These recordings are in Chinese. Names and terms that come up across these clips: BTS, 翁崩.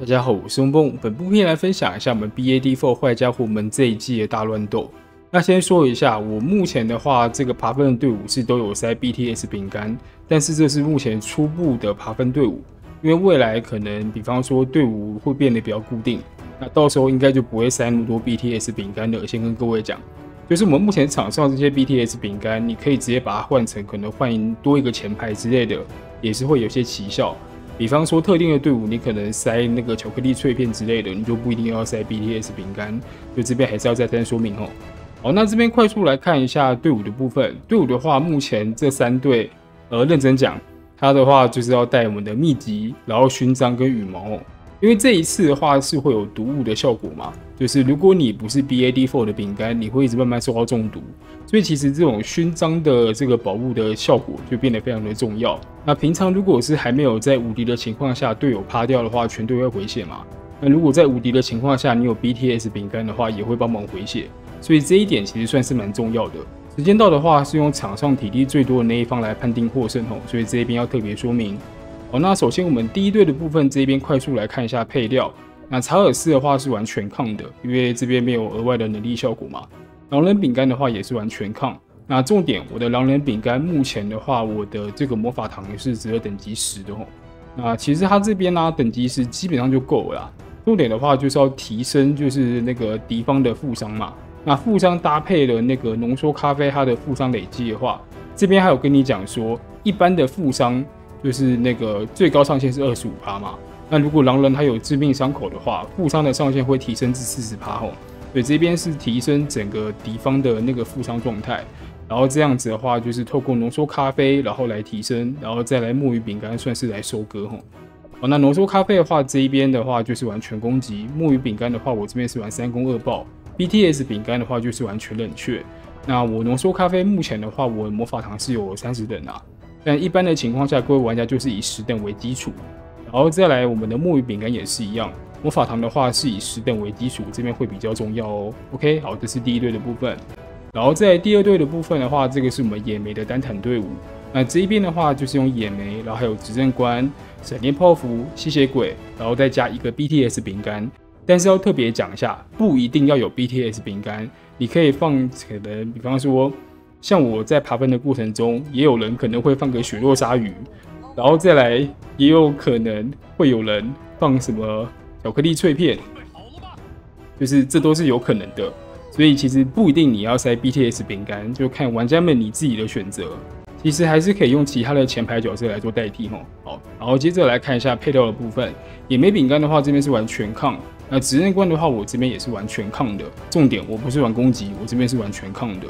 大家好，我是东东。本部片来分享一下我们 BAD4 坏家伙们这一季的大乱斗。那先说一下，我目前的话，这个爬分的队伍是都有塞 BTS 饼干，但是这是目前初步的爬分队伍，因为未来可能，比方说队伍会变得比较固定，那到时候应该就不会塞那么多 BTS 饼干了。先跟各位讲，就是我们目前场上这些 BTS 饼干，你可以直接把它换成可能换多一个前排之类的，也是会有些奇效。 比方说，特定的队伍，你可能塞那个巧克力脆片之类的，你就不一定要塞 BTS 饼干。就这边还是要再三说明哦。好，那这边快速来看一下队伍的部分。队伍的话，目前这三队，认真讲，它的话就是要带我们的秘籍，然后勋章跟羽毛哦。因为这一次的话是会有毒物的效果嘛，就是如果你不是 BAD4 的饼干，你会一直慢慢受到中毒。所以其实这种勋章的这个宝物的效果就变得非常的重要。那平常如果是还没有在无敌的情况下，队友趴掉的话，全队会回血嘛。那如果在无敌的情况下，你有 BTS 饼干的话，也会帮忙回血。所以这一点其实算是蛮重要的。时间到的话，是用场上体力最多的那一方来判定获胜哦，所以这一边要特别说明。 好，那首先我们第一队的部分这边快速来看一下配料。那查尔斯的话是玩全抗的，因为这边没有额外的能力效果嘛。狼人饼干的话也是玩全抗。那重点，我的狼人饼干目前的话，我的这个魔法糖是只有等级10的哦。那其实它这边呢、等级10基本上就够了啦。重点的话就是要提升，就是那个敌方的负伤嘛。那负伤搭配了那个浓缩咖啡，它的负伤累积的话，这边还有跟你讲说，一般的负伤。 就是那个最高上限是25%嘛，那如果狼人他有致命伤口的话，负伤的上限会提升至40%吼，所以这边是提升整个敌方的那个负伤状态，然后这样子的话就是透过浓缩咖啡，然后来提升，然后再来墨鱼饼干算是来收割吼。好，那浓缩咖啡的话，这一边的话就是玩全攻击，墨鱼饼干的话我这边是玩3攻2爆 ，BTS 饼干的话就是玩全冷却。那我浓缩咖啡目前的话，我的魔法糖是有30等啊。 但一般的情况下，各位玩家就是以10等为基础，然后再来我们的墨鱼饼干也是一样，魔法糖的话是以10等为基础，这边会比较重要哦。OK， 好，这是第一队的部分，然后在第二队的部分的话，这个是我们野莓的单坦队伍。那这一边的话就是用野莓，然后还有执政官、闪电泡芙、吸血鬼，然后再加一个 BTS 饼干。但是要特别讲一下，不一定要有 BTS 饼干，你可以放可能，比方说。 像我在爬分的过程中，也有人可能会放个雪落鲨鱼，然后再来也有可能会有人放什么巧克力脆片，就是这都是有可能的。所以其实不一定你要塞 BTS 饼干，就看玩家们你自己的选择。其实还是可以用其他的前排角色来做代替吼。好，然后接着来看一下配料的部分。野莓饼干的话，这边是玩全抗；那执政官的话，我这边也是玩全抗的。重点我不是玩攻击，我这边是玩全抗的。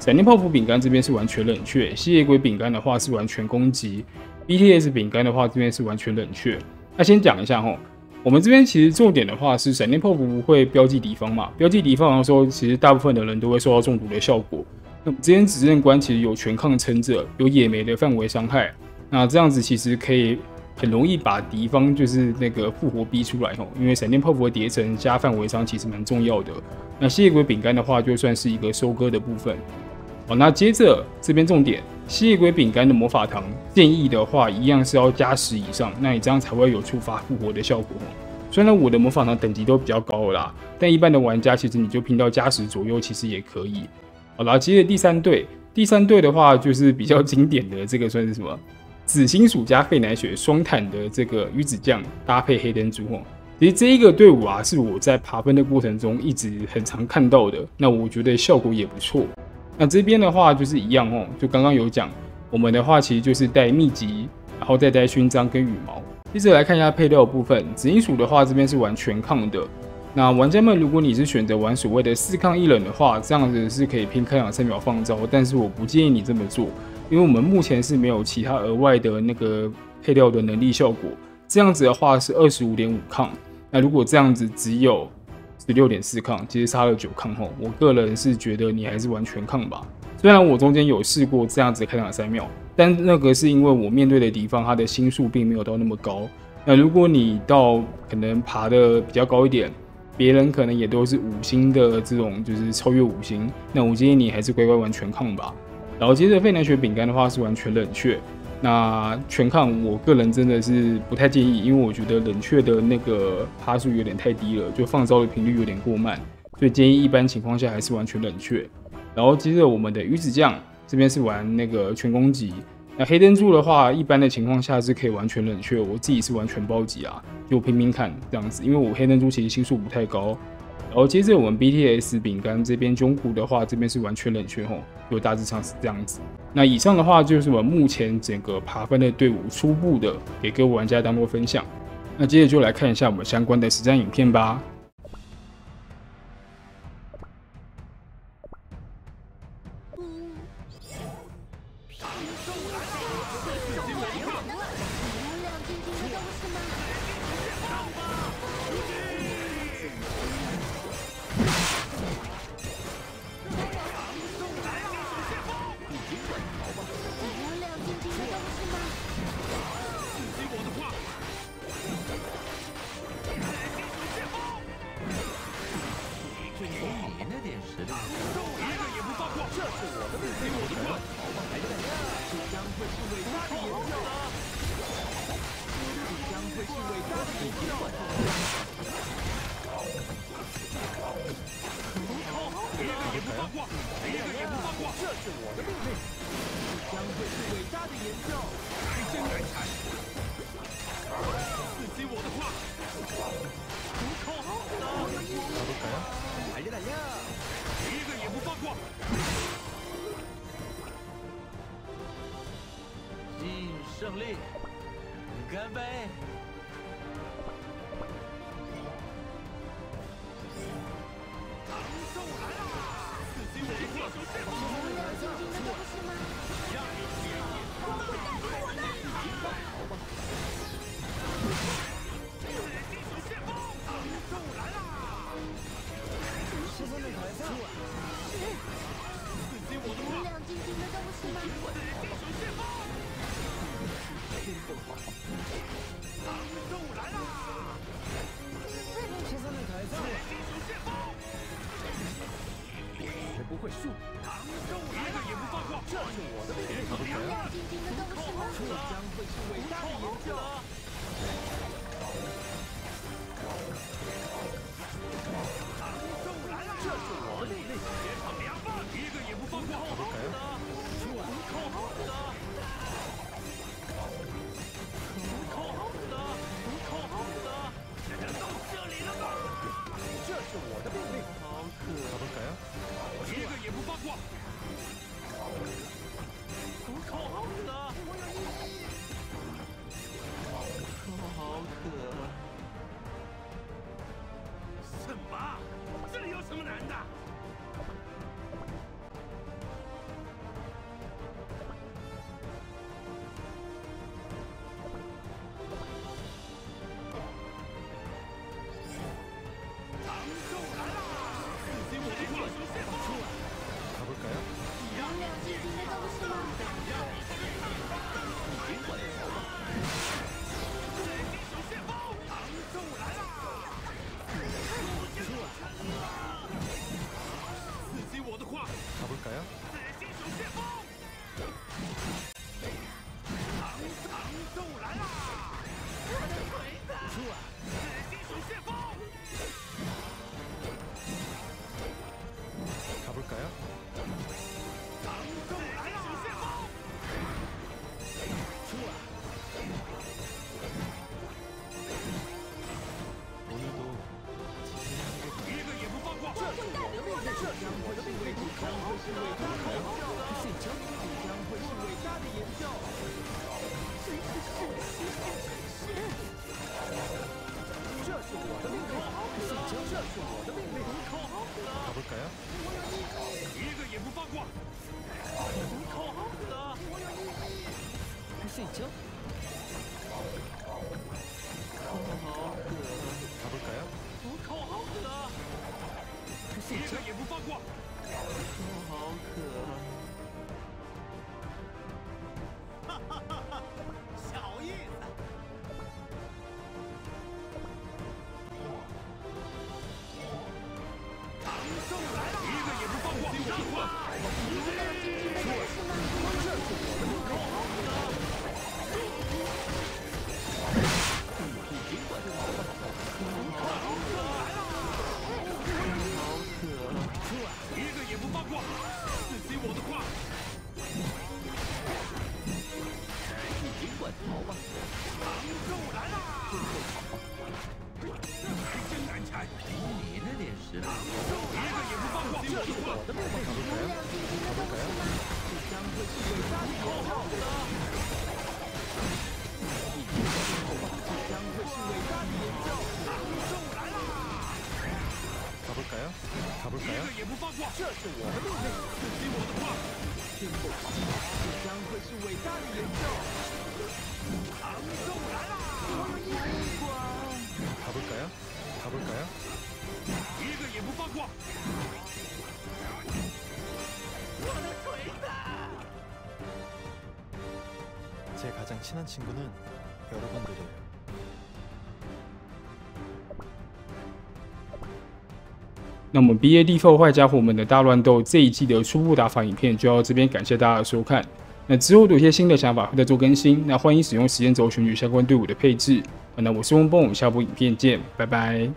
闪电泡芙饼干这边是完全冷却，吸血鬼饼干的话是完全攻击 ，BTS 饼干的话这边是完全冷却。那先讲一下吼，我们这边其实重点的话是闪电泡芙会标记敌方嘛，标记敌方的时候，其实大部分的人都会受到中毒的效果。那么这边执政官其实有全抗撑着，有野莓的范围伤害，那这样子其实可以很容易把敌方就是那个复活逼出来吼，因为闪电泡芙的叠层加范围伤其实蛮重要的。那吸血鬼饼干的话就算是一个收割的部分。 好，那接着这边重点，吸血鬼饼干的魔法糖建议的话，一样是要加10以上，那你这样才会有触发复活的效果。虽然我的魔法糖等级都比较高了啦，但一般的玩家其实你就拼到加10左右，其实也可以。好啦，接着第三队，第三队的话就是比较经典的这个算是什么？紫心薯加费奶雪双坦的这个鱼子酱搭配黑珍珠哦。其实这一个队伍啊，是我在爬分的过程中一直很常看到的，那我觉得效果也不错。 那这边的话就是一样哦，就刚刚有讲，我们的话其实就是带秘籍，然后再带勋章跟羽毛。接着来看一下配料部分，紫金鼠的话这边是玩全抗的。那玩家们，如果你是选择玩所谓的4抗1冷的话，这样子是可以拼开2、3秒放招，但是我不建议你这么做，因为我们目前是没有其他额外的那个配料的能力效果。这样子的话是25.5抗，那如果这样子只有。 16.4抗，其实差了9抗后，我个人是觉得你还是玩全抗吧。虽然我中间有试过这样子开2、3秒，但那个是因为我面对的敌方他的星数并没有到那么高。那如果你到可能爬的比较高一点，别人可能也都是5星的这种，就是超越5星，那我建议你还是乖乖玩全抗吧。然后接着费南雪饼干的话是完全冷却。那全抗我个人真的是不太建议，因为我觉得冷却的那个趴数有点太低了，就放招的频率有点过慢，所以建议一般情况下还是完全冷却。然后接着我们的鱼子酱这边是玩那个全攻击，那黑珍珠的话，一般的情况下是可以完全冷却，我自己是完全暴击啊，就拼命看这样子，因为我黑珍珠其实星数不太高。 然后接着我们 BTS 饼干这边中谷的话，这边是完全冷却吼，就大致上是这样子。那以上的话就是我们目前整个爬分的队伍初步的给各位玩家当做分享。那接着就来看一下我们相关的实战影片吧。胜利，干杯！唐宋来了，四星文化都是我的。我的目标是流量进军的动物吗？这将会是伟大的口号的。这将会是伟大的演奏。宇宙来啦！一个也不放过。这是我的命令，听我的话。听我的话。这将会是伟大的演奏。宇宙来啦！我有一管。一个也不放过。 제 가장 친한 친구는 여러분들이에요.那我们 BAD4 坏家伙们的大乱斗这一季的初步打法影片就到这边，感谢大家的收看。那之后有些新的想法会再做更新，那欢迎使用时间轴选取相关队伍的配置。那我是翁崩，我们下部影片见，拜拜。